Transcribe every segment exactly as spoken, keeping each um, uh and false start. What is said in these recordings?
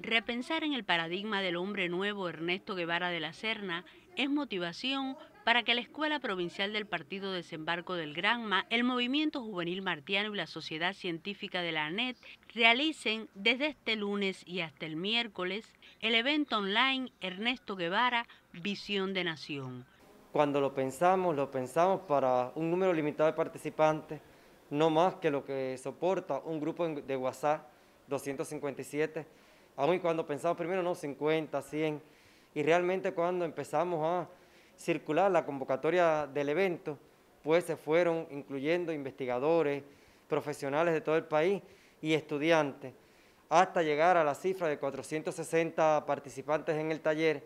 Repensar en el paradigma del hombre nuevo Ernesto Guevara de la Serna es motivación para que la Escuela Provincial del Partido Desembarco del Granma, el Movimiento Juvenil Martiano y la Sociedad Científica de la A N E T realicen desde este lunes y hasta el miércoles el evento online Ernesto Guevara, Visión de Nación. Cuando lo pensamos, lo pensamos para un número limitado de participantes, no más que lo que soporta un grupo de WhatsApp, doscientos cincuenta y siete, aun y cuando pensamos primero, no, cincuenta, cien, y realmente cuando empezamos a circular la convocatoria del evento, pues se fueron incluyendo investigadores, profesionales de todo el país y estudiantes, hasta llegar a la cifra de cuatrocientos sesenta participantes en el taller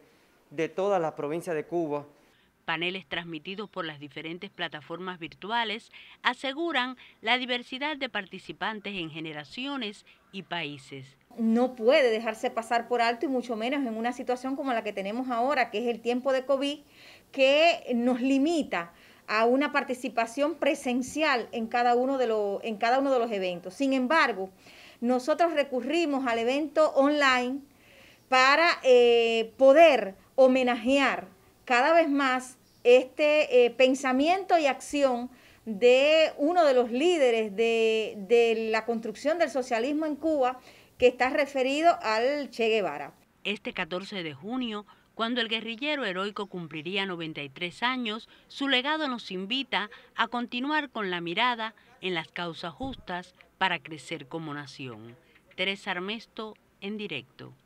de todas las provincias de Cuba. Paneles transmitidos por las diferentes plataformas virtuales aseguran la diversidad de participantes en generaciones y países. No puede dejarse pasar por alto y mucho menos en una situación como la que tenemos ahora, que es el tiempo de COVID, que nos limita a una participación presencial en cada uno de los, en cada uno de los eventos. Sin embargo, nosotros recurrimos al evento online para eh, poder homenajear cada vez más este eh, pensamiento y acción de uno de los líderes de, de la construcción del socialismo en Cuba, que está referido al Che Guevara. Este catorce de junio, cuando el guerrillero heroico cumpliría noventa y tres años, su legado nos invita a continuar con la mirada en las causas justas para crecer como nación. Teresa Armesto, en directo.